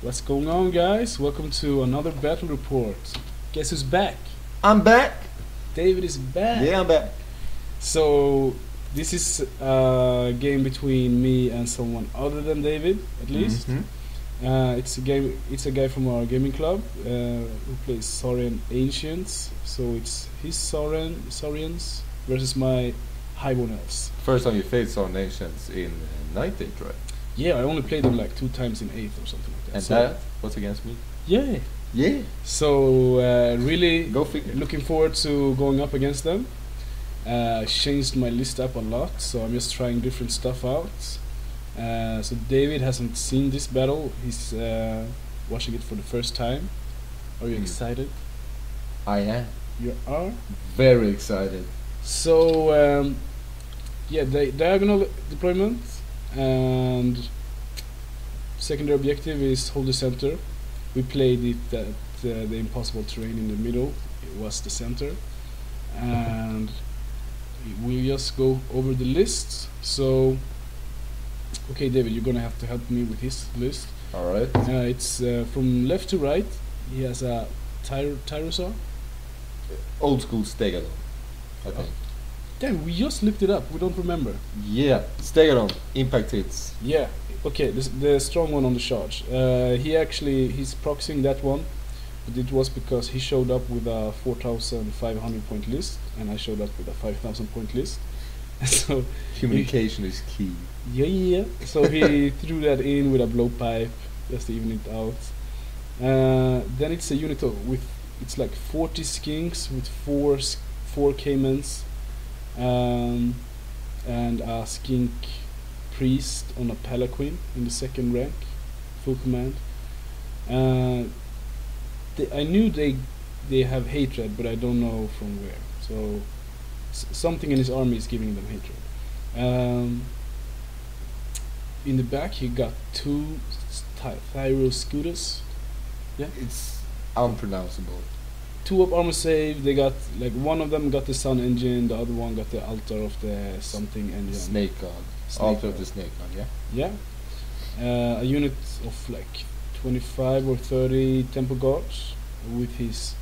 What's going on, guys? Welcome to another battle report. Guess who's back? I'm back. David is back. Yeah, I'm back. So this is a game between me and someone other than David, at least. It's a game. It's a guy from our gaming club who plays Saurian Ancients. So it's his Saurians versus my Highborn Elves. First time you played Saurian Ancients in 9th, right? Yeah, I only played them like 2 times in 8th or something like that. And so that was against me? Yeah. Yeah. So really go figure. Looking forward to going up against them. Changed my list up a lot, so I'm just trying different stuff out. So David hasn't seen this battle. He's watching it for the first time. Are you excited? I am. You are? Very excited. So yeah, the diagonal deployment and secondary objective is hold the center. We played it at the impossible terrain in the middle. It was the center, and we just go over the list. So okay, David, you're gonna have to help me with his list. All right. It's from left to right. He has a Tyrosaur. Old school Stegadon, I think. Damn, we just looked it up. We don't remember. Yeah, Stegadon, impact hits. Yeah. Okay, the strong one on the charge. He's proxying that one, but it was because he showed up with a 4,500 point list, and I showed up with a 5,000 point list. So communication is key. Yeah. So he threw that in with a blowpipe just to even it out. Then it's a unit with like 40 skinks with four caimans, and a skink priest on a palanquin in the 2nd rank, full command. I knew they have hatred, but I don't know from where. So something in his army is giving them hatred. In the back, he got 2 thyroscuthas. Yeah, it's unpronounceable. 2 up armor save. They got like one of them got the sun engine, the other one got the altar of the something engine. Snake God. Altar of the Snake God. Yeah. A unit of like 25 or 30 temple guards with his.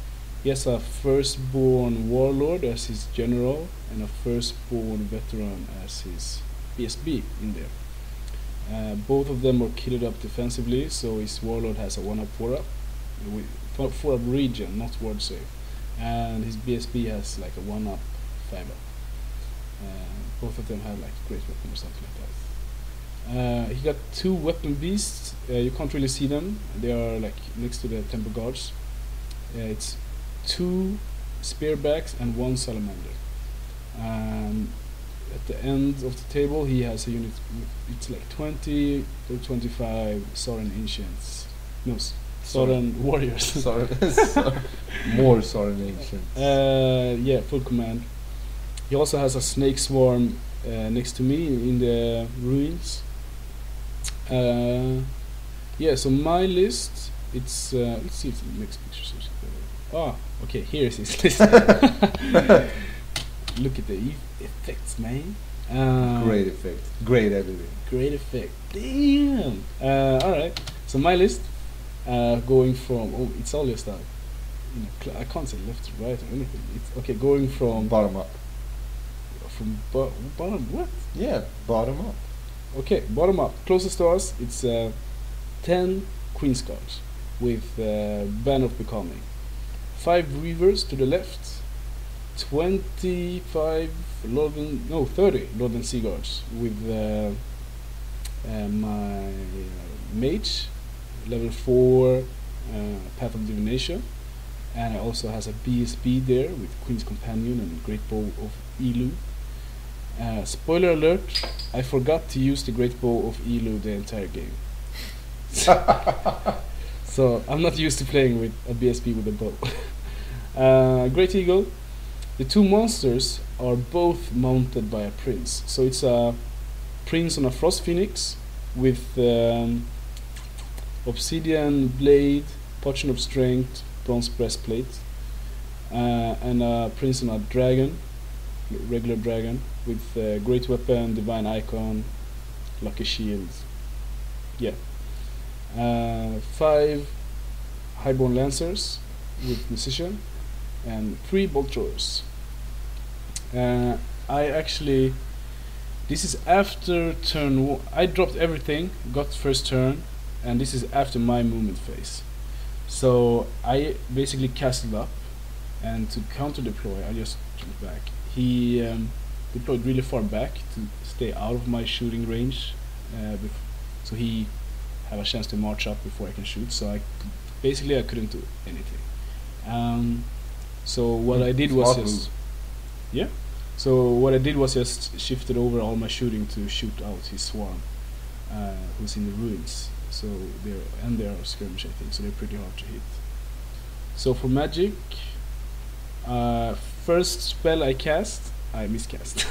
He has a firstborn warlord as his general and a firstborn veteran as his PSB in there. Both of them are kitted up defensively, so his warlord has a 1-up 4-up, 4-up region, not ward save, and his BSB has like a 1-up 5-up. Both of them have like great weapon or something like that. He got 2 weapon beasts. You can't really see them. They are like next to the temple guards. It's 2 spearbacks and 1 salamander. At the end of the table, he has a unit. It's like 20 or 25 Saurian Ancients. No, Saurian warriors. More Saurian Ancients. Yeah, full command. He also has a snake swarm next to me in the ruins. Yeah, so my list. It's let's see if the next picture. Oh, okay. Here is his list. Look at the effects, man. Great effect. Great editing. Great effect. Damn. All right. So my list, going from it's all your stuff. I can't say left to right or anything. It's okay. Going from bottom up. From bottom what? Yeah, bottom up. Okay, bottom up. Closest to us, it's 10 Queen's guards with Banner of Becoming. 5 Reavers to the left. 30 Lothern Sea Guards with my mage, level 4, Path of Divination. And I also has a BSB there with Queen's Companion and Great Bow of Elu. Spoiler alert, I forgot to use the Great Bow of Elu the entire game. So I'm not used to playing with a BSB with a bow. Great Eagle. The 2 monsters are both mounted by a prince. So it's a prince on a Frost Phoenix with Obsidian blade, Potion of strength, bronze breastplate, and a prince on a dragon, regular dragon, with great weapon, divine icon, lucky shield. Yeah. 5 highborn lancers with precision, and 3 bolt throwers. I actually, this is after turn one. I dropped everything, got first turn, and this is after my movement phase. So I basically castled up, and to counter deploy, I just jumped back. He deployed really far back to stay out of my shooting range, so he have a chance to march up before I can shoot. So basically I couldn't do anything. So what I did was just shifted over all my shooting to shoot out his swarm, who's in the ruins. So they are skirmish, I think, so they're pretty hard to hit. So for magic, first spell I cast, I miscast.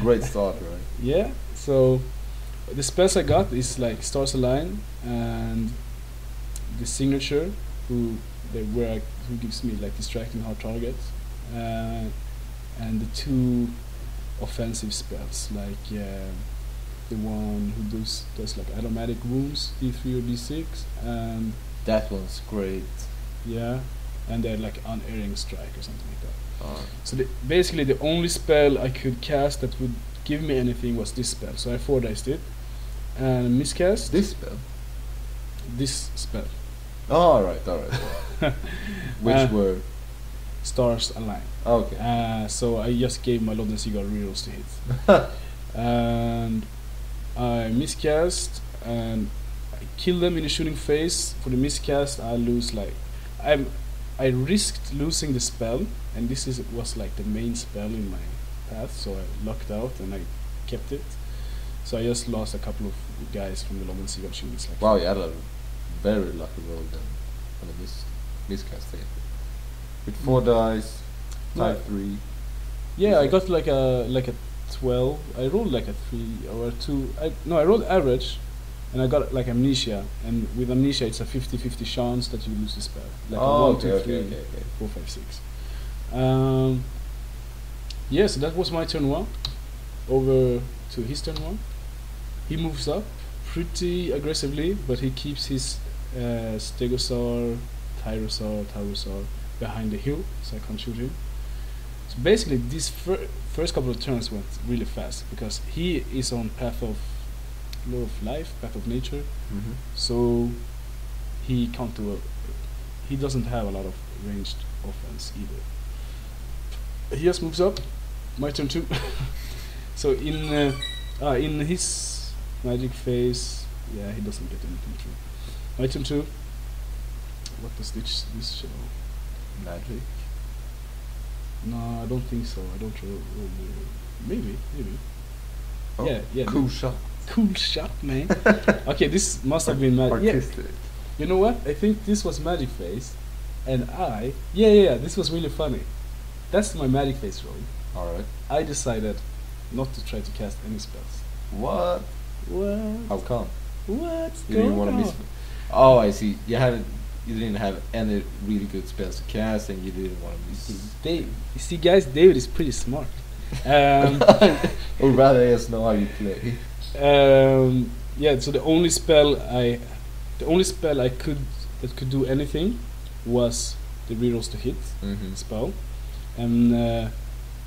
Great start, right? Yeah. So the spells I got is like Stars Align and the signature, who gives me like distracting hard targets, and the 2 offensive spells, like the one who does like automatic wounds, D3 or D6, and that one's great. Yeah, and then like unerring strike or something like that. Oh. So basically the only spell I could cast that would give me anything was this spell. So I 4-diced it and miscast. This spell? This spell. Oh, alright. Which were? Stars Align. Okay. So I just gave my Lothern Sea Guard rerolls to hit. And I miscast and I kill them in the shooting phase. For the miscast, I lose like... I risked losing the spell, and this was like the main spell in my path, so I lucked out and I kept it. So I just lost a couple of guys from the Lothern Sea Guard shooting. Like, wow, you had a very lucky roll then on the miscast. With 4 dice, type 3. Yeah, I got like a 12. I rolled like a 3 or a 2. No, I rolled average, and I got like amnesia. And with amnesia, it's a 50-50 chance that you lose the spell. Like a 1, 2, 3, 4, 5, 6. Yeah, so that was my turn 1. Over to his turn 1. He moves up pretty aggressively, but he keeps his Stegosaur, Tyrosaur behind the hill, so I can't shoot him. So basically these first couple of turns went really fast, because he is on Path of Law of Life, Path of Nature, so he can't do he doesn't have a lot of ranged offense either. He just moves up, my turn 2. So in his magic phase, yeah, he doesn't get anything through. My turn 2, what does this show? Magic? No, I don't think so. I don't know. Maybe. Oh, yeah. Cool shot. Cool shot, man. Okay, this must have been magic. Yeah. You know what? I think this was magic phase, and this was really funny. That's my magic phase roll. Alright. I decided not to try to cast any spells. What? What? How come? What's going on? You didn't want to miss me. Oh, I see. You didn't have any really good spells to cast, and you didn't want to miss. Dave, you see, guys, David is pretty smart. Or rather, he doesn't know how you play. Yeah. So the only spell I could do anything was the rerolls to hit spell, and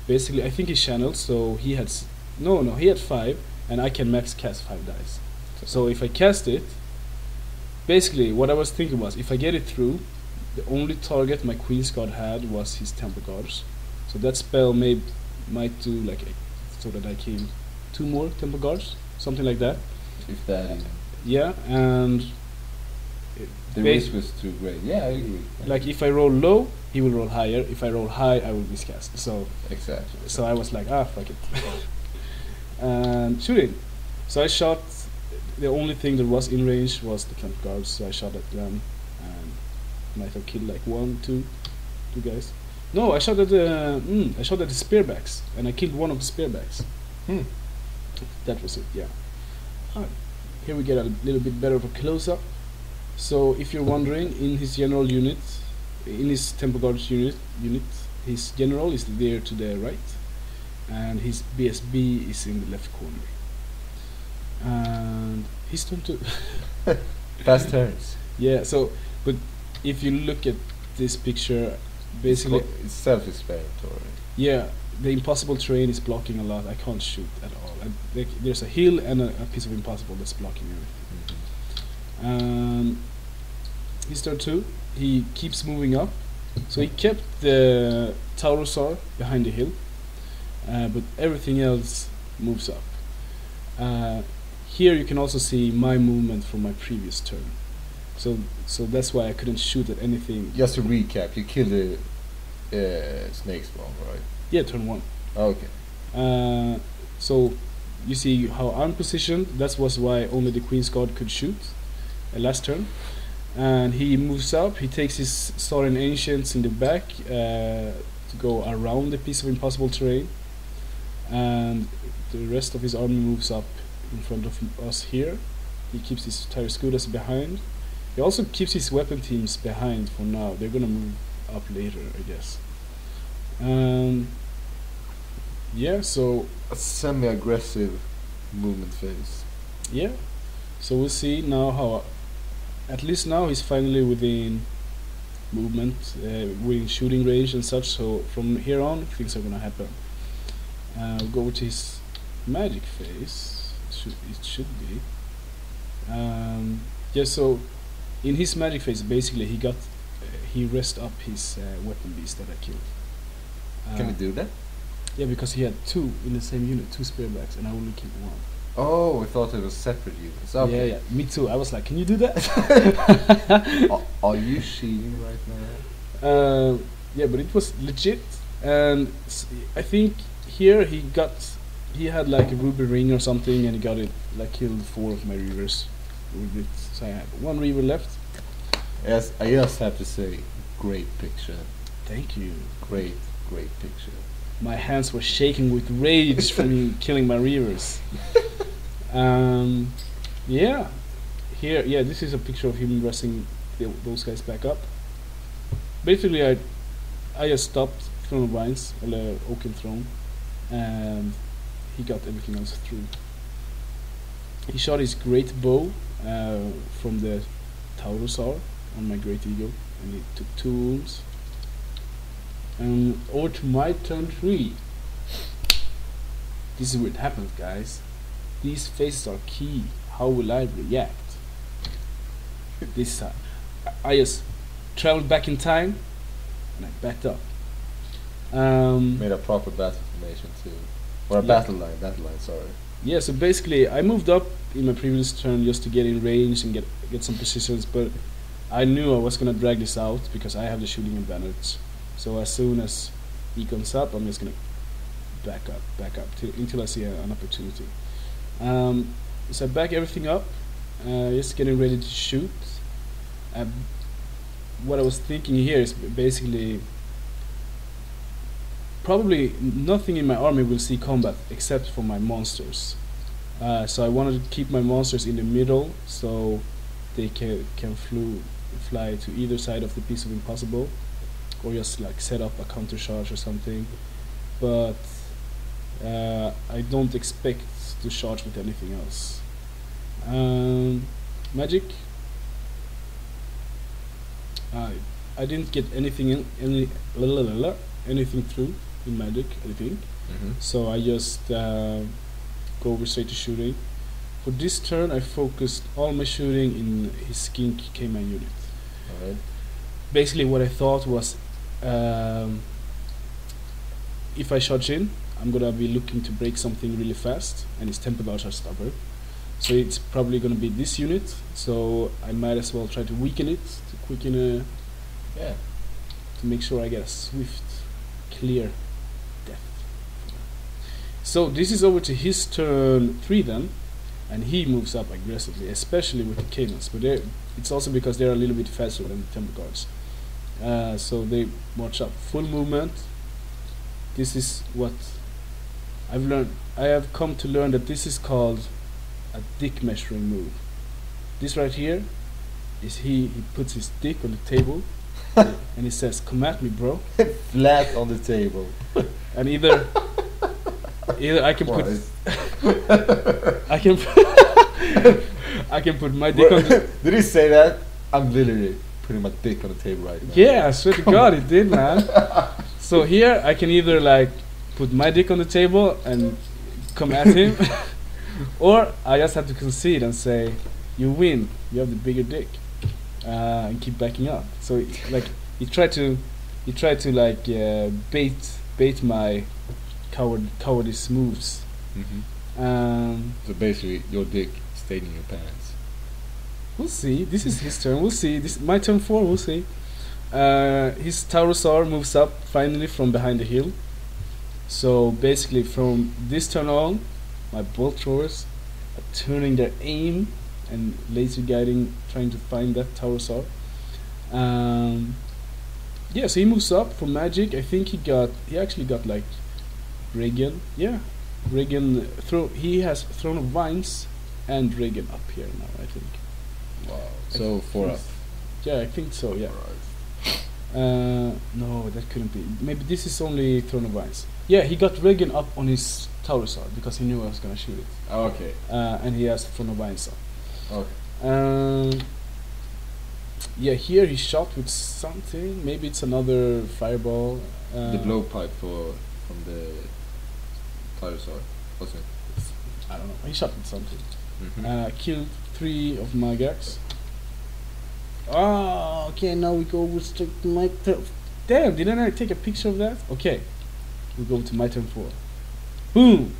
basically I think he channeled. So he had he had 5, and I can max cast 5 dice. So if I cast it. Basically, what I was thinking was, if I get it through, the only target my Queen's Guard had was his temple guards. So that spell might do like so that I kill 2 more temple guards, something like that. If that is. Yeah, and the risk was too great. Yeah, I agree. Like if I roll low, he will roll higher. If I roll high, I will miscast. So exactly. So I was like, fuck it, and shooting. So I shot. The only thing that was in range was the temple guards, so I shot at them and might have killed like 1, 2 guys. No, I shot at the spearbacks, and I killed 1 of the spearbacks. That was it, yeah. Right. Here we get a little bit better of a close-up. So if you're wondering, in his general unit, in his temple guards unit, his general is there to the right, and his BSB is in the left corner. And he's turn 2. Fast turns. Yeah. So, but if you look at this picture, basically it's self-explanatory. Yeah, the impossible terrain is blocking a lot. I can't shoot at all. There's a hill and a piece of impossible that's blocking everything. Mm-hmm. His turn two. He keeps moving up. So he kept the Tyrosaur behind the hill, but everything else moves up. Here you can also see my movement from my previous turn. So that's why I couldn't shoot at anything. Just to recap, you killed the snake swarm, right? Yeah, turn one. Oh, okay. So you see how I'm positioned. That was why only the Queen's Guard could shoot last turn. And he moves up, he takes his Saurian Ancients in the back to go around the piece of impossible terrain. And the rest of his army moves up in front of us here. He keeps his thyroscuthas behind. He also keeps his weapon teams behind for now. They're gonna move up later, I guess. Yeah, so... a semi-aggressive movement phase. Yeah. So we'll see now how... At least now he's finally within movement, within shooting range and such, so from here on things are going to happen. We'll go to his magic phase, it should be. Yeah, so in his magic phase basically he got, he rest up his weapon beast that I killed. Can we do that? Yeah, because he had two in the same unit, two spearbacks, and I only killed one. Oh, I thought it was separate units. Okay. Yeah, yeah, me too. I was like, can you do that? Are you cheating right now? Yeah, but it was legit. And I think here he had like a ruby ring or something, and he got it, like killed four of my reavers with it. So I have one reaver left. Yes, I just have to say, great picture. Thank you. Great, great picture. My hands were shaking with rage from killing my reavers. Yeah, here, yeah, this is a picture of him resting those guys back up. Basically, I just stopped Throne of Vines, or the Oaken Throne, and he got everything else through. He shot his great bow from the Tyrosaur on my great eagle, and he took two wounds. And over to my turn 3. This is what happens, guys. These phases are key. How will I react? This time, I just traveled back in time and I backed up. Made a proper battle formation too. Or a battle line, sorry. Yeah, so basically I moved up in my previous turn just to get in range and get some positions, but I knew I was gonna drag this out because I have the shooting advantage. So as soon as he comes up, I'm just gonna back up until I see an opportunity. So I back everything up, just getting ready to shoot. What I was thinking here is basically probably nothing in my army will see combat except for my monsters. So I wanted to keep my monsters in the middle so they can fly to either side of the piece of impossible, or just like set up a counter charge or something, but I don't expect to charge with anything else. Magic. I didn't get anything in anything through in magic, I think. Mm-hmm. So I just go over straight to shooting. For this turn, I focused all my shooting in his skink K-Man unit. All right. Basically, what I thought was, if I charge in, I'm gonna be looking to break something really fast, and his temple guards are stubborn, so it's probably gonna be this unit. So I might as well try to weaken it, to quicken, yeah, to make sure I get a swift, clear death. So this is over to his turn 3 then, and he moves up aggressively, especially with the cadence. But it's also because they're a little bit faster than the temple guards. So they march up full movement. This is what I've learned. I have come to learn that this is called a dick measuring move. This right here is he puts his dick on the table and he says, "Come at me, bro." Flat on the table. And either I can put I can I can put my dick on the... Did he say that? I'm literally putting my dick on the table right now. Yeah, I swear to God, it did, man. So here, I can either, like, put my dick on the table and come at him, or I just have to concede and say, you win, you have the bigger dick, and keep backing up. So, like, he tried to like, bait my cowardice moves. Mm-hmm. So basically, your dick stayed in your pants. We'll see. This is his turn. We'll see. This my turn 4. We'll see. His Tyrosaur moves up finally from behind the hill. So basically, from this turn on, my bolt throwers are turning their aim and laser guiding, trying to find that Tyrosaur. Yeah, so he moves up for magic. I think he actually got like Regan. Yeah, Regan. He has Throne of Vines and Regan up here now, I think. Wow. So 4 up. Yeah, I think so. Yeah. No, that couldn't be. Maybe this is only Throne of Vines. Yeah, he got Regan up on his Tyrosaur because he knew I was gonna shoot it. Oh, okay. And he has Throne of Vines up. Okay. Yeah, here he shot with something. Maybe it's another fireball. The blowpipe from the Tyrosaur. What's it? I don't know. He shot with something. Mm-hmm. Killed 3 of my guys. Oh, okay, now we go with my turn. Damn, didn't I take a picture of that? Okay, we go to my turn 4. Boom!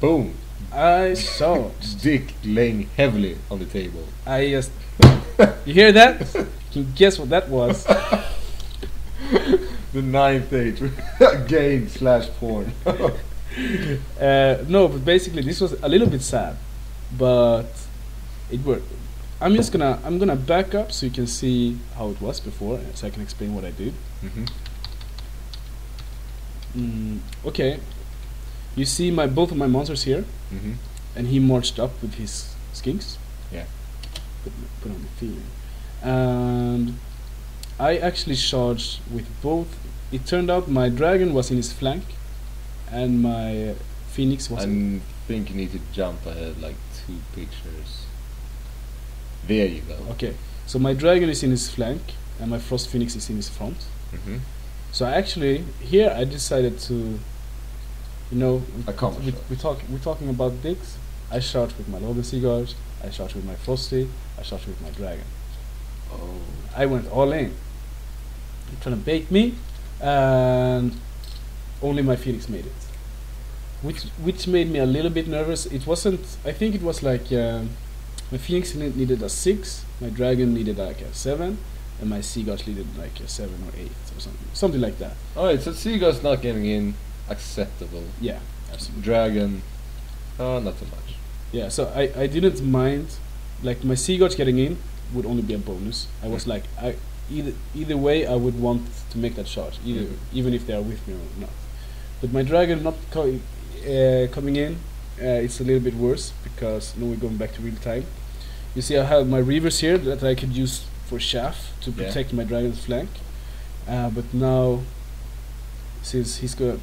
Boom! I saw dick laying heavily on the table. I just... You hear that? You can guess what that was. The 9th age. Game slash porn. No, but basically this was a little bit sad. But it worked. I'm gonna back up so you can see how it was before, so I can explain what I did. Mm-hmm. Okay, you see both of my monsters here, mm-hmm. and he marched up with his skinks. Yeah. Put on the feeling, and I actually charged with both. It turned out my dragon was in his flank, and my phoenix was. I think you need to jump ahead like 2 pictures. There you go. Okay, so my dragon is in his flank and my Frost Phoenix is in his front. Mm-hmm. So actually, here I decided to, you know, we're talking about dicks. I shot with my Lothern Sea Guards, I shot with my Frosty, I shot with my dragon. Oh. I went all in. You're trying to bait me, and only my Phoenix made it, which made me a little bit nervous. It wasn't. I think it was like. My Phoenix needed a 6, my dragon needed like a 7, and my Sea Guard needed like a 7 or 8 or something like that. Alright, so Sea Guard's not getting in, acceptable. Yeah, absolutely. Dragon, not too much. Yeah, so I didn't mind, like my Sea Guard's getting in would only be a bonus. I was like, either way I would want to make that charge, even if they are with me or not. But my dragon not coming in, it's a little bit worse because now we're going back to real time. You see I have my Reavers here that I could use for shaft to protect my dragon's flank, but now since he's gonna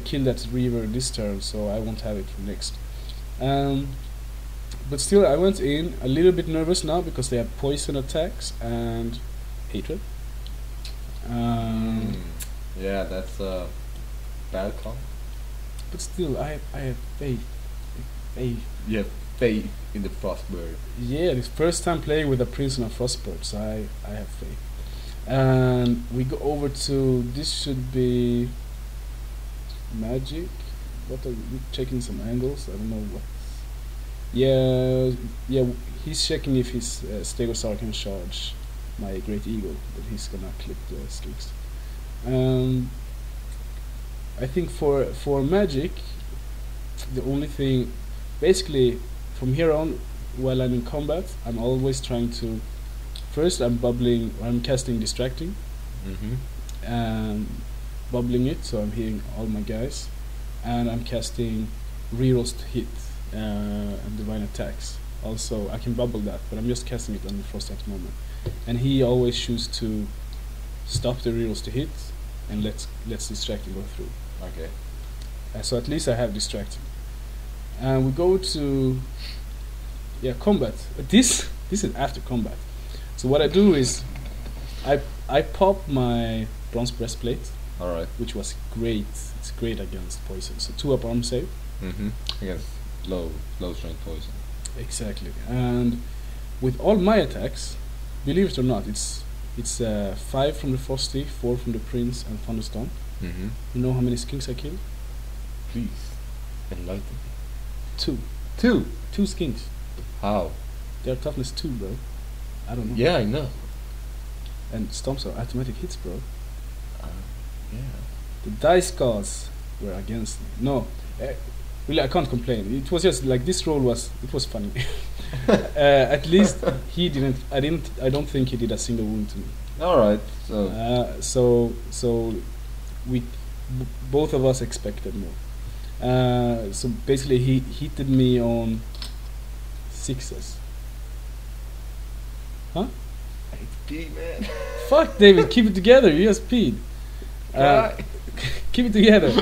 kill that Reaver this turn, so I won't have it for next. But still I went in a little bit nervous now because they have poison attacks and hatred. Yeah, that's a bad call. But still, I have faith. Yeah, faith in the Frostbird. Yeah, this first time playing with a Prince and a Frostbird, so I have faith. And we go over to this should be magic. What are we checking some angles? I don't know what. Yeah, he's checking if his Stegosaur can charge my Great Eagle, but he's gonna click the streaks. I think for magic, the only thing, basically, from here on, while I'm in combat, I'm always trying to. First, I'm bubbling. I'm casting distracting, bubbling it, so I'm hitting all my guys, and I'm casting rerolls to hit and divine attacks. Also, I can bubble that, but I'm just casting it on the Frost at the moment, and he always chooses to stop the rerolls to hit and let's distracting go through. Okay. So at least I have distracted. And we go to Yeah, combat. This is after combat. So what I do is I pop my bronze breastplate. All right. Which was great. It's great against poison. So 2 up arm save. Mm-hmm. Against low strength poison. Exactly. And with all my attacks, believe it or not, it's 5 from the Frosty, 4 from the Prince, and Thunderstorm. Mm-hmm. You know how many skinks I killed? Please enlighten me. 2. 2? 2 skinks. How? They're toughness 2, bro. I don't know. Yeah, I know. And stomps are automatic hits, bro. Yeah. The dice cards were against me. No, really, I can't complain. It was just like this roll was. It was funny. At least he didn't. I don't think he did a single wound to me. All right. So. So we both of us expected more. So basically, he hitted me on 6s. Huh? HP, man. Fuck, David. Keep it together. You just peed. Keep it together.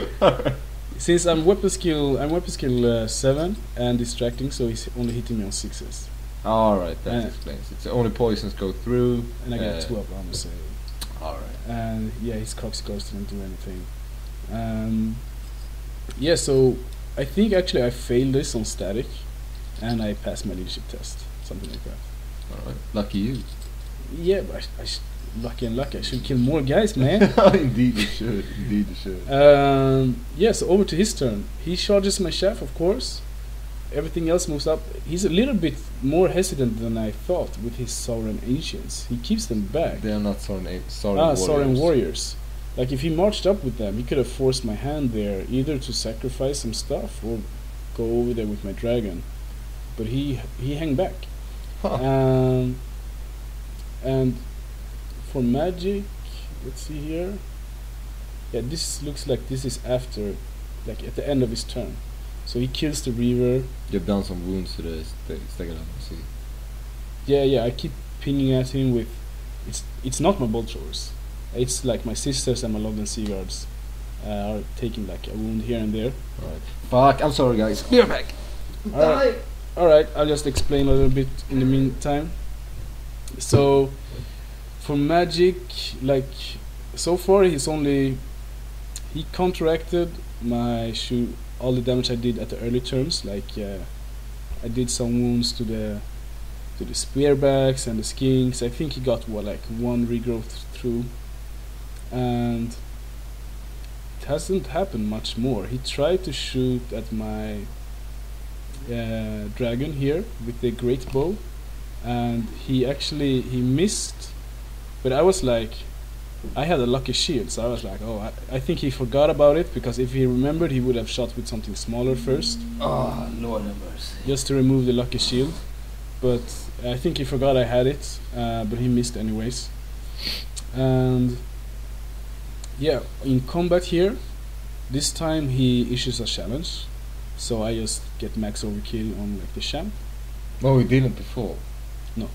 Since I'm weapon skill 7 and distracting, so he's only hitting me on 6s. All right, that explains. It's only poisons go through, and I get 2 up armor save. All right. And yeah, his Crocs Ghost didn't do anything. Yeah, so I think actually I failed this on static, and I passed my leadership test, something like that. All right, lucky you. Yeah, but lucky and lucky. I should kill more guys, man. Indeed you should. Indeed you should. Yeah, so over to his turn. He charges my shaft, of course. Everything else moves up. He's a little bit more hesitant than I thought with his Saurian Ancients. He keeps them back. They're not Saurian warriors. Like, if he marched up with them, he could have forced my hand there, either to sacrifice some stuff or go over there with my dragon. But he hung back. Huh. And for magic, let's see here. Yeah, this looks like this is after, like at the end of his turn. So he kills the Reaver. You've done some wounds to the Stegadon, I see. Yeah, I keep pinging at him with, it's not my bolt throwers. It's like my sisters and my Lothern Sea Guards are taking like a wound here and there. Alright. Fuck, I'm sorry guys. We're back! Alright, I'll just explain a little bit in the meantime. So, for magic, like so far, he counteracted my all the damage I did at the early turns. Like I did some wounds to the spearbacks and the skinks. I think he got like 1 regrowth through, and it hasn't happened much more. He tried to shoot at my dragon here with the great bow, and he missed. But I was like, I had a lucky shield, so I was like, oh, I think he forgot about it, because if he remembered, he would have shot with something smaller first. Oh, Lord have mercy. Just to remove the lucky shield. But I think he forgot I had it, but he missed anyways. And yeah, in combat here, this time he issues a challenge. So I just get max overkill on like the champ. No, he didn't before. No.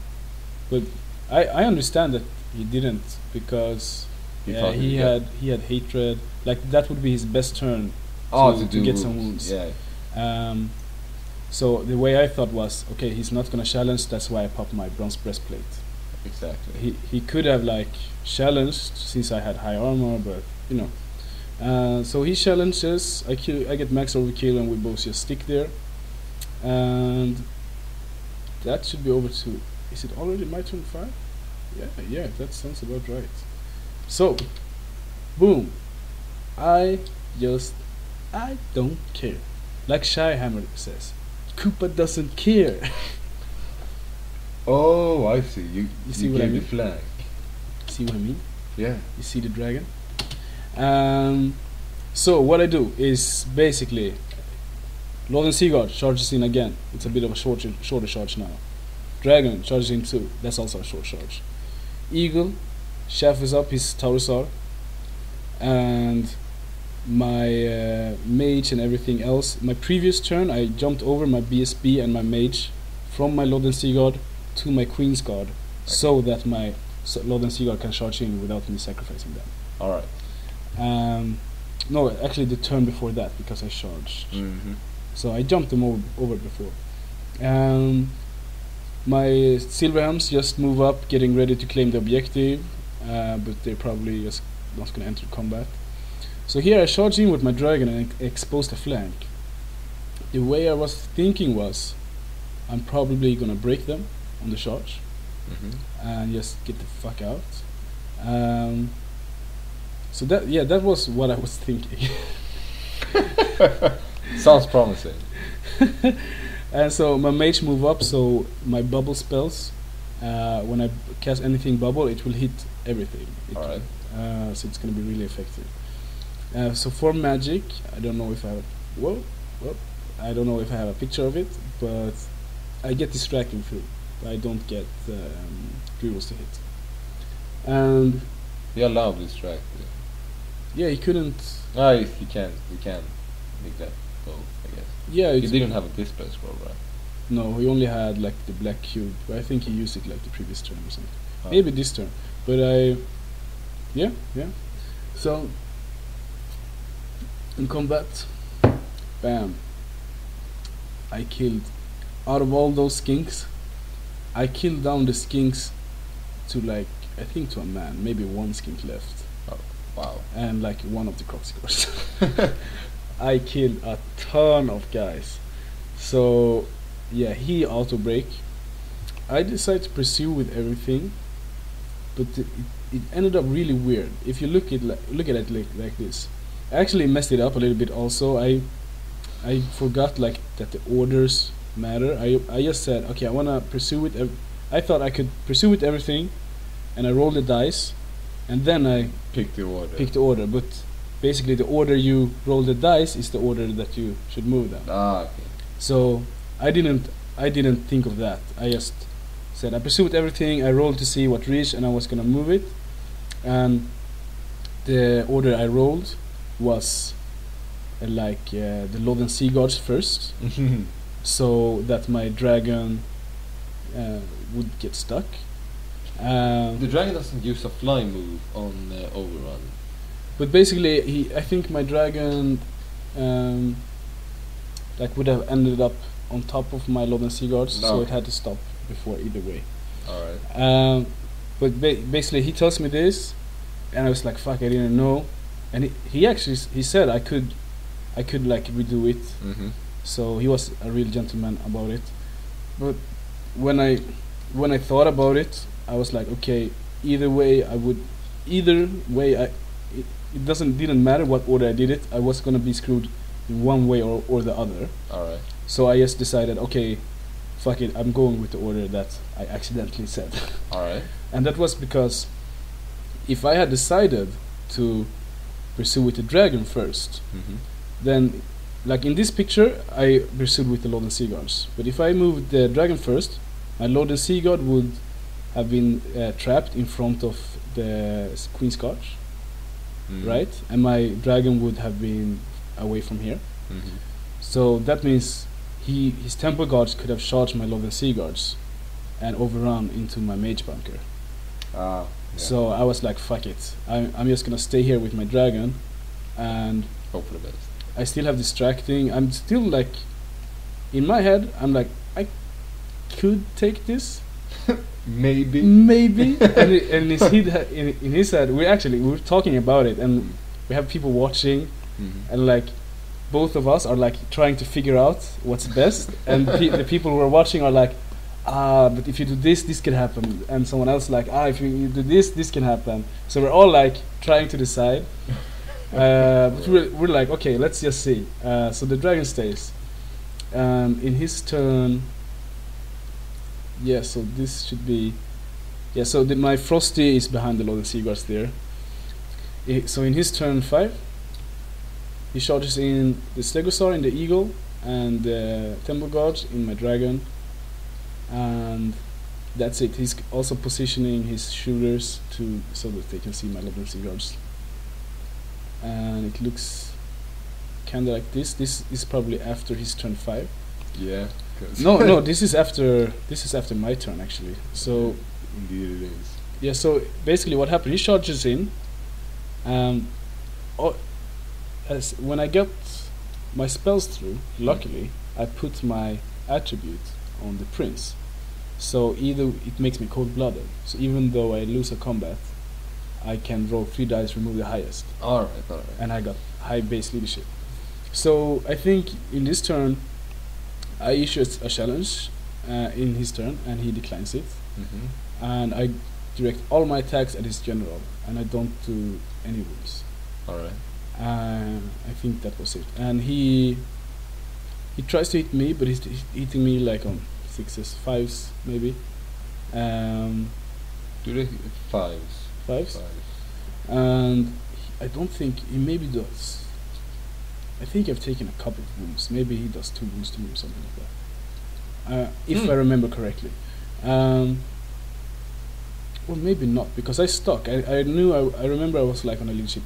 But I understand that he didn't, because he had hatred. Like, that would be his best turn to get some wounds. Yeah. So the way I thought was, okay, he's not gonna challenge. That's why I popped my bronze breastplate. Exactly. He could have like challenged, since I had high armor, but you know. So he challenges. I get max overkill, and we both just stick there. And that should be over to. Is it already my turn 5? Yeah, that sounds about right. So, boom. I don't care. Like Shyhammer says, Koopa doesn't care. Oh, I see. You see what I mean? The flag. See what I mean? Yeah. You see the dragon? So what I do is basically, Lothern Sea Guard charges in again. It's a bit of a shorter charge now. Dragon charges in too. That's also a short charge. Eagle chafes up his Tyrosaur, and my mage and everything else. My previous turn, I jumped over my BSB and my mage from my Lothern Sea Guard to my Queen's Guard, so that my Lothern Sea Guard can charge in without me sacrificing them. All right. No, actually the turn before that, because I charged. Mm-hmm. So I jumped them over before. My silver hams just move up, getting ready to claim the objective, but they're probably just not going to enter combat. So here I charge in with my dragon and expose the flank. The way I was thinking was, I'm probably going to break them on the charge, and just get the fuck out. So that, yeah, that was what I was thinking. Sounds promising. And so my mage move up, so my bubble spells, when I cast anything bubble, it will hit everything. Alright. So it's going to be really effective. So for magic, I don't know if I have, I don't know if I have a picture of it, but I get distracting through. I don't get Gurus to hit. And you're allowed to distract. Yeah, he couldn't. Ah, he can. He can make that go, I guess. Yeah, he didn't have a dispel scroll, right? No, he only had like the black cube. But I think he used it like the previous turn or something. Oh. Maybe this turn, but I. Yeah, yeah. So in combat, bam. I killed. Out of all those skinks, I killed down the skinks to like, I think to a man, maybe one skink left. Oh, wow. And like one of the coxcores. I killed a ton of guys. So yeah, he auto break. I decided to pursue with everything, but it ended up really weird. If you look at it like this, I actually messed it up a little bit also. I forgot like that the orders matter. I just said, okay, I want to pursue with I thought I could pursue with everything, and I rolled the dice, and then I picked the order. But basically the order you roll the dice is the order that you should move them. Ah, okay. So I didn't think of that. I just said I pursue with everything, I rolled to see what reached, and I was going to move it, and the order I rolled was the Lothern Sea Guards first. So that my dragon would get stuck. The dragon doesn't use a fly move on overrun. But basically, I think my dragon would have ended up on top of my Lothern Sea Guards, so it had to stop before either way. Alright. But basically, he tells me this, and I was like, "Fuck, I didn't know." And he said I could like redo it. So he was a real gentleman about it, but when I thought about it, I was like, okay, either way it didn't matter what order I did it, I was gonna be screwed in one way or the other. All right. So I just decided, okay, fuck it, I'm going with the order that I accidentally said. All right. And that was because if I had decided to pursue with the dragon first, then. Like in this picture, I pursued with the Lothern Sea Guards. But if I moved the dragon first, my Lothern Sea Guard would have been trapped in front of the Queen's Guards, right? And my dragon would have been away from here. So that means his temple guards could have charged my Lothern Sea Guards and overrun into my mage bunker. Ah, yeah. So I was like, fuck it. I'm just going to stay here with my dragon and hope for the best. I still have distracting. I'm still like, in my head, I'm like, I could take this. Maybe. In his head, we're talking about it, and we have people watching, and like, both of us are like trying to figure out what's best, and the people who are watching are like, ah, but if you do this, this can happen, and someone else like, ah, if you do this, this can happen. So we're all like trying to decide. But we're like, okay, let's just see. So the dragon stays. In his turn, yeah, so this should be... Yeah, so my Frosty is behind the Lothern Sea Guards there. So in his turn 5, he charges in the Stegosaur in the Eagle, and the Temple Guard in my dragon. And that's it. He's also positioning his shooters so that they can see my Lothern Sea Guards. And it looks kind of like this. This is probably after his turn 5. Yeah. No. This is after my turn actually. So. Indeed it is. Yeah. So basically, what happened? He charges in. When I got my spells through, luckily I put my attribute on the prince, So either it makes me cold blooded, so even though I lose a combat, I can roll 3 dice, remove the highest. Alright. And I got high base leadership. So I think in this turn I issued a challenge in his turn, and he declines it. Mm-hmm. And I direct all my attacks at his general, and I don't do any wounds. Alright. I think that was it. And he tries to hit me, but he's hitting me like on 6s, 5s maybe. Do they fives? Fives. And I don't think he maybe does. I think I've taken a couple of wounds. Maybe he does 2 wounds to me or something like that. If I remember correctly. Well, maybe not, because I stuck. I knew I remember I was like on a leadership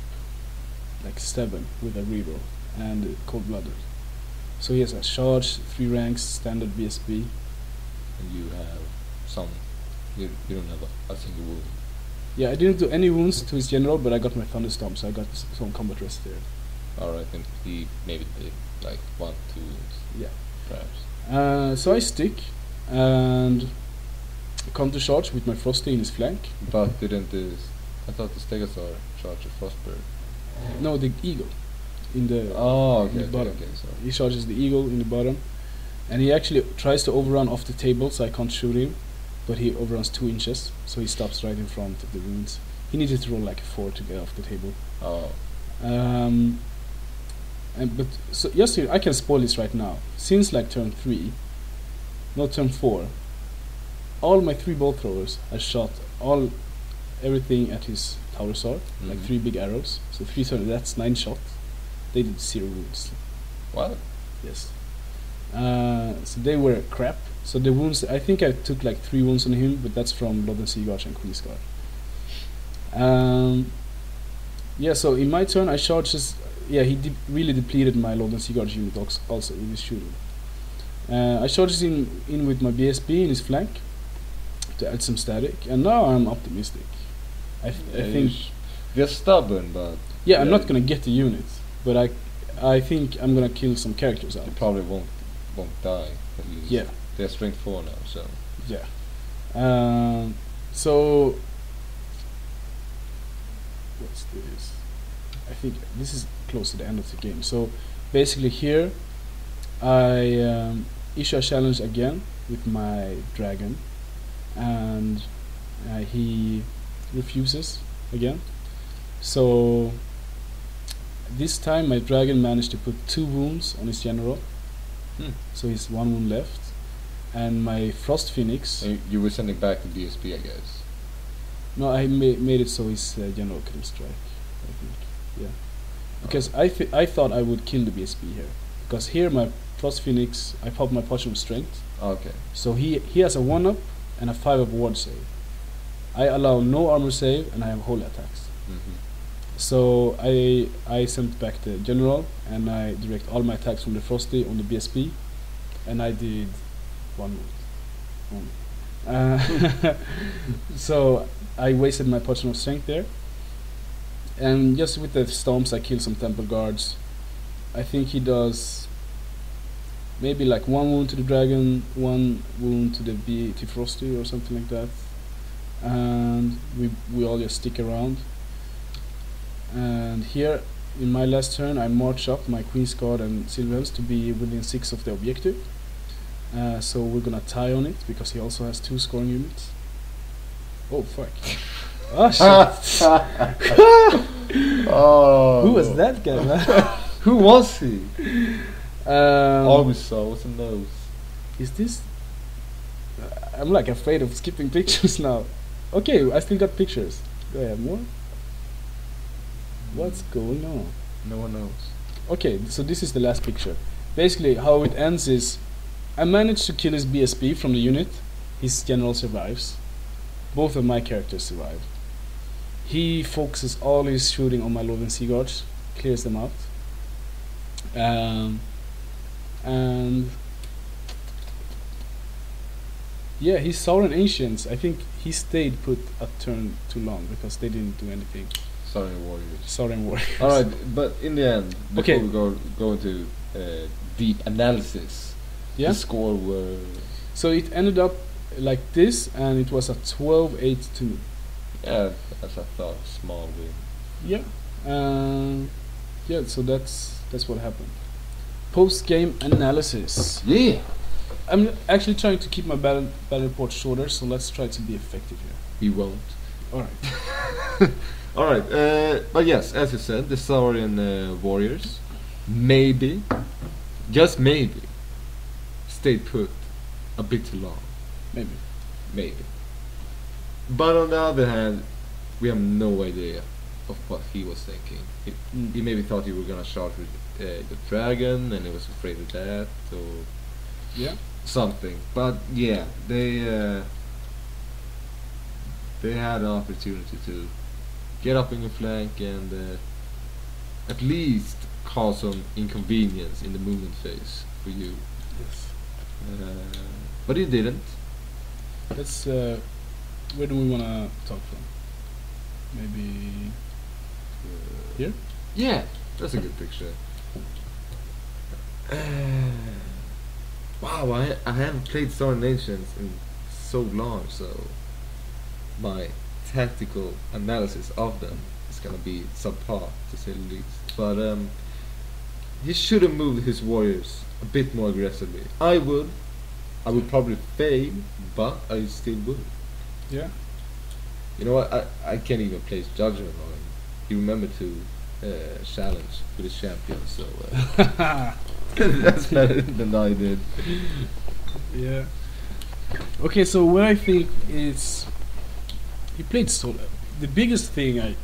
like 7 with a reroll and cold blooded. So he has a charge, 3 ranks, standard BSB. And you have some. You don't have a single wound. Yeah, I didn't do any wounds to his general, but I got my Thunderstorm, so I got some combat rest there. Alright, then he maybe did like 1, 2 wounds. Yeah. Perhaps. So I stick and counter charge with my Frosty in his flank. But didn't this. I thought the Stegadon charged a Frostbird. No, the eagle. In the bottom. Okay, he charges the eagle in the bottom. And he actually tries to overrun off the table, so I can't shoot him. But he overruns 2 inches, so he stops right in front of the runes. He needed to roll like a 4 to get off the table. Oh. But so yes, I can spoil this right now. Since like turn 3, not turn 4, all my 3 bolt throwers, I shot everything at his Tyrosaur, like 3 big arrows. So 3 turns, that's 9 shots. They did 0 wounds. What? Yes. So they were crap. So the wounds, I think I took like 3 wounds on him, but that's from Lothern Sea Guards and Queen's Guard. Yeah, so in my turn I charges. Yeah, he really depleted my Lothern Sea Guards unit also in his shooting. I charges in with my BSB in his flank to add some static, and now I'm optimistic. I think they're stubborn, but yeah, I'm not gonna get the unit, but I think I'm gonna kill some characters out. They probably won't die. At least. Yeah. They're strength 4 now, so... Yeah. So... What's this? I think this is close to the end of the game. So, basically here, I issue a challenge again with my dragon. And he refuses again. So, this time my dragon managed to put 2 wounds on his general. So he's 1 wound left. And my Frost Phoenix. You were sending back the DSP, I guess. No, I made it so his general couldn't strike, I think. Yeah. Because I thought I would kill the BSP here. Because here, my Frost Phoenix, I popped my Potion of Strength. Okay. So he has a 1-up and a 5-up ward save. I allow no armor save, and I have holy attacks. So I sent back the general, and I direct all my attacks from the Frosty on the BSP. And I did 1 wound. So I wasted my Potion of Strength there. And just with the stomps I kill some temple guards. I think he does maybe like 1 wound to the dragon, 1 wound to the to Frosty or something like that. And we all just stick around. And here in my last turn I march up my Queen's Guard and Silverhelms to be within 6 of the objective. So we're gonna tie on it because he also has 2 scoring units. Oh fuck! Oh shit! Oh. Who was that guy, man? Who was he? Always so. What's a nose? Is this? I'm like afraid of skipping pictures now. Okay, I still got pictures. Do I have more? What's going on? No one knows. Okay, so this is the last picture. Basically, how it ends is. I managed to kill his BSP from the unit. His general survives. Both of my characters survive. He focuses all his shooting on my Lothern Sea Guards, clears them out. And yeah, his Saurian Ancients, I think he stayed put a turn too long because they didn't do anything. Saurian Warriors. Saurian Warriors. Alright, but in the end, before we go into deep analysis, the score were... So it ended up like this, and it was a 12-8-2. Yeah, as I thought, small win. Yeah, yeah. So that's what happened. Post game analysis. Yeah. I'm actually trying to keep my battle report shorter, so let's try to be effective here. You won't. Alright. Alright, but yes, as you said, the Saurian warriors, maybe, just maybe, stayed put a bit too long. Maybe. Maybe. But on the other hand, we have no idea of what he was thinking. He maybe thought you were gonna charge with the dragon, and he was afraid of that, or... Yeah. Something, but yeah, they had an opportunity to get up in the flank and at least cause some inconvenience in the movement phase for you. Yes. But you didn't. Let's. Where do we wanna talk from? Maybe here. Yeah, that's a good picture. Wow, I haven't played Saurian Ancients in so long, so my tactical analysis of them is gonna be subpar, to say the least. But he should have moved his warriors a bit more aggressively. I would probably fail, but I still would. Yeah. You know what? I can't even place judgment on him. He remembered to challenge with his champion, so. That's better than I did. Yeah. Okay, so what I think is he played solo. The biggest thing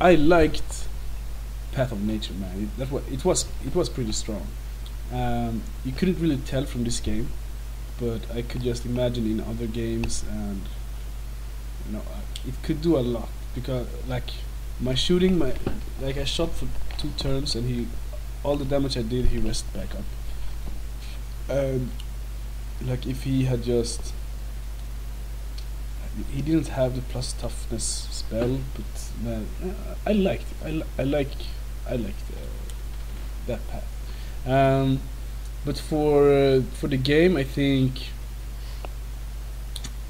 I liked Path of Nature, man. It was pretty strong. You couldn't really tell from this game, but I could just imagine in other games, and you know, it could do a lot, because like my shooting, I shot for 2 turns and he. All the damage I did, he rested back up. Like if he had just... He didn't have the plus toughness spell, but man, I liked that path. But for the game, I think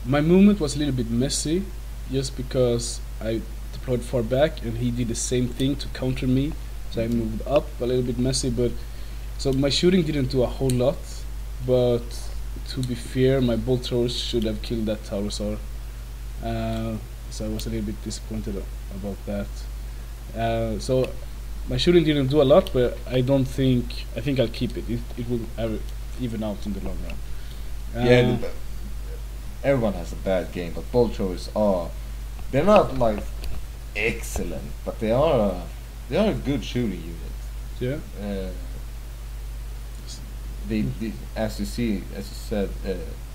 my movement was a little bit messy, just because I deployed far back and he did the same thing to counter me. So I moved up a little bit messy, but so my shooting didn't do a whole lot. But to be fair, my bolt throwers should have killed that Tyrosaur. So I was a little bit disappointed about that. So my shooting didn't do a lot, but I think I'll keep it. It will even out in the long run. Yeah, everyone has a bad game, but bolt throwers they're not like excellent, but they are. They are a good shooting unit. Yeah. They, as you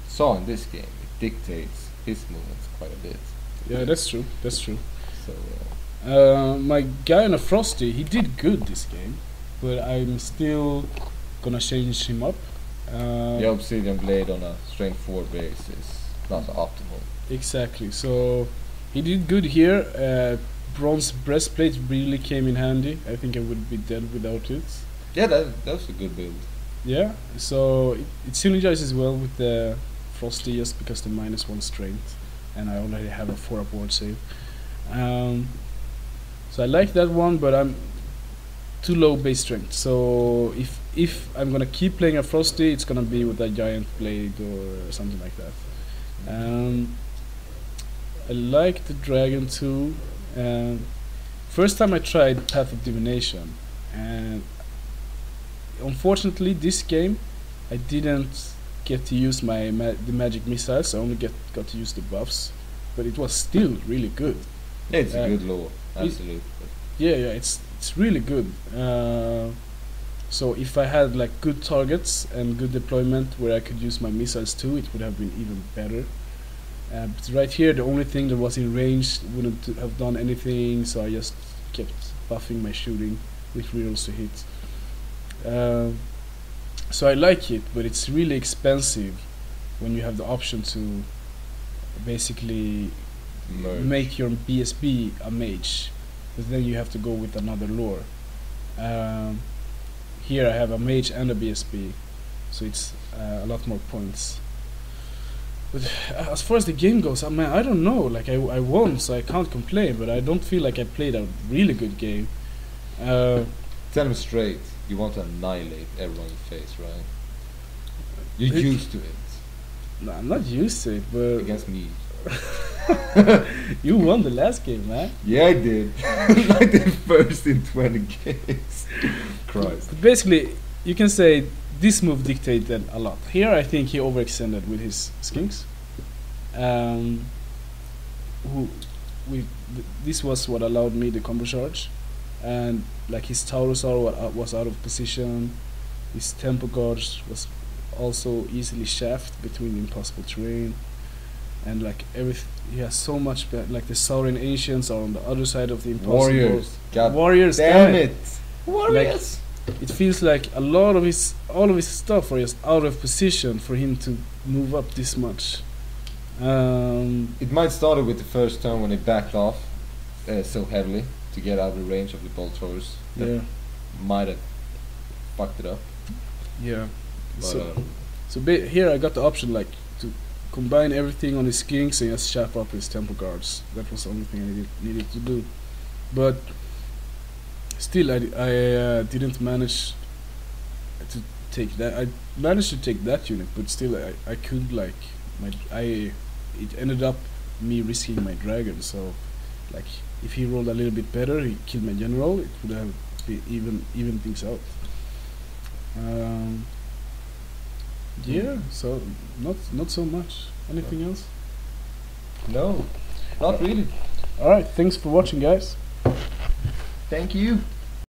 saw in this game, it dictates his movements quite a bit. Yeah, that's true. That's true. So, my guy on a Frosty, he did good this game, but I'm still gonna change him up. The Obsidian blade on a strength 4 base is not optimal. Exactly. So he did good here. Bronze breastplate really came in handy. I think I would be dead without it. Yeah, that's a good build. Yeah, so it synergizes well with the Frosty, just because the -1 strength, and I already have a 4-up ward save. So I like that one, but I'm too low base strength. So if I'm gonna keep playing a Frosty, it's gonna be with a giant blade or something like that. I like the dragon too. First time I tried Path of Divination, and unfortunately this game I didn't get to use my the magic missiles. I only got to use the buffs, but it was still really good. Yeah, it's a good lore, absolutely. Yeah, it's really good. So if I had like good targets and good deployment where I could use my missiles too, it would have been even better. But right here, the only thing that was in range wouldn't have done anything, so I just kept buffing my shooting with rerolls to hit. So I like it, but it's really expensive when you have the option to basically make your BSB a mage, but then you have to go with another lore. Here I have a mage and a BSB, so it's a lot more points. But as far as the game goes, I mean, I don't know. Like, I won, so I can't complain. But I don't feel like I played a really good game. Tell him straight. You want to annihilate everyone you face, right? You're used to it. No, I'm not used to it, but... Against me. You won the last game, man. Yeah, I did. I did first in 20 games. Christ. But basically, you can say this move dictated a lot. Here, I think he overextended with his skinks. This was what allowed me the combo charge. And like his Tyrosaur was out of position. His temple guards was also easily shafted between the impossible terrain, and like everything, he has so much. Like the Saurian Ancients are on the other side of the impossible. Warriors, God warriors, damn it, warriors. Like, it feels like a lot of his, all of his stuff are just out of position for him to move up this much. It might started with the first turn when he backed off so heavily to get out of the range of the bolt throwers. Yeah, might have fucked it up. Yeah. But so here I got the option like to combine everything on his skinks and just shaft up his temple guards. That was the only thing I needed to do, but still I didn't manage to take that. I managed to take that unit, but still I could like it ended up me risking my dragon. So like if he rolled a little bit better, he killed my general. It would have even things out. Yeah, so not so much. Anything else? No, not really. All right, thanks for watching, guys. Thank you.